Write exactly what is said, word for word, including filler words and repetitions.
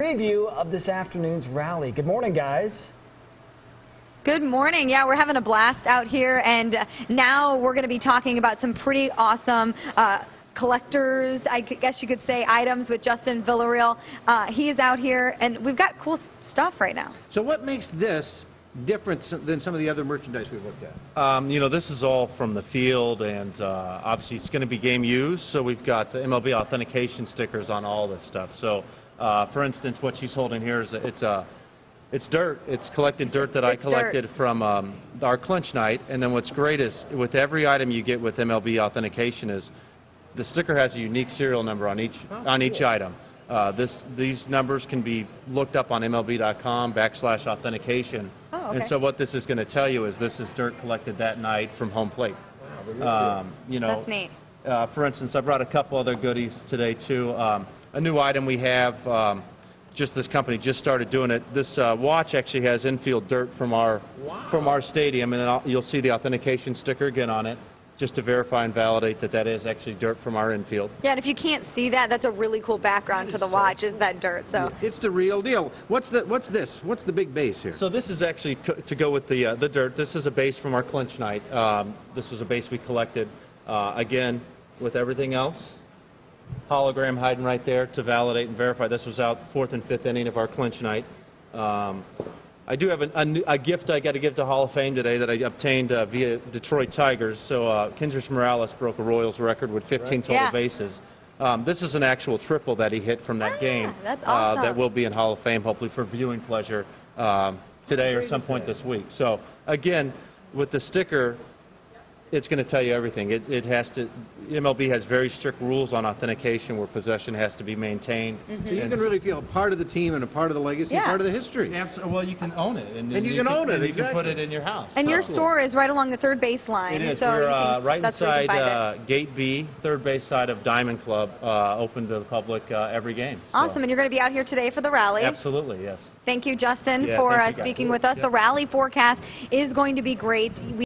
Preview of this afternoon's rally. Good morning, guys. Good morning. Yeah, we're having a blast out here, and now we're going to be talking about some pretty awesome uh, collectors, I guess you could say, items with Justin Villarreal. Uh, he is out here, and we've got cool stuff right now. So what makes this different than some of the other merchandise we've looked at? Um, you know, this is all from the field, and uh, obviously it's going to be game used, so we've got M L B authentication stickers on all this stuff. So. Uh, for instance, what she's holding here is a, it's a, it's dirt. It's collected dirt that it's I collected dirt. from um, our clinch night. And then what's great is with every item you get with M L B authentication is the sticker has a unique serial number on each oh, on cool. each item. Uh, this these numbers can be looked up on M L B dot com backslash authentication. Oh, okay. And so what this is going to tell you is this is dirt collected that night from home plate. Wow, um, you know, that's neat. Uh, for instance, I brought a couple other goodies today too. Um, A new item we have, um, just this company just started doing it. This uh, watch actually has infield dirt from our wow. from our stadium, and then I'll, you'll see the authentication sticker again on it, just to verify and validate that that is actually dirt from our infield. Yeah, and if you can't see that, that's a really cool background to the watch is that dirt. So it's the real deal. What's the what's this? What's the big base here? So this is actually co to go with the uh, the dirt. This is a base from our clinch night. Um, this was a base we collected uh, again with everything else. Hologram hiding right there to validate and verify. This was out fourth and fifth inning of our clinch night. Um, I do have an, a, a gift I got to give to Hall of Fame today that I obtained uh, via Detroit Tigers. So uh, Kendrys Morales broke a Royals record with fifteen right. total yeah. bases. Um, this is an actual triple that he hit from that ah, game. That's awesome. Uh, that will be in Hall of Fame, hopefully, for viewing pleasure um, today or some point this week. So, again, with the sticker, it's going to tell you everything. It, it has to, M L B has very strict rules on authentication where possession has to be maintained. Mm-hmm. So you can really feel a part of the team and a part of the legacy, yeah. part of the history. Absolutely. Well, you can own it. And, and, and you, you can, can own it. And exactly. You can put it in your house. And so. Your store is right along the third base line. It is. So We're uh, right inside uh, Gate B, third base side of Diamond Club, uh, open to the public uh, every game. So. Awesome. And you're going to be out here today for the rally. Absolutely, yes. Thank you, Justin, yeah, for thank you uh, speaking with us. Yeah. The rally forecast is going to be great. We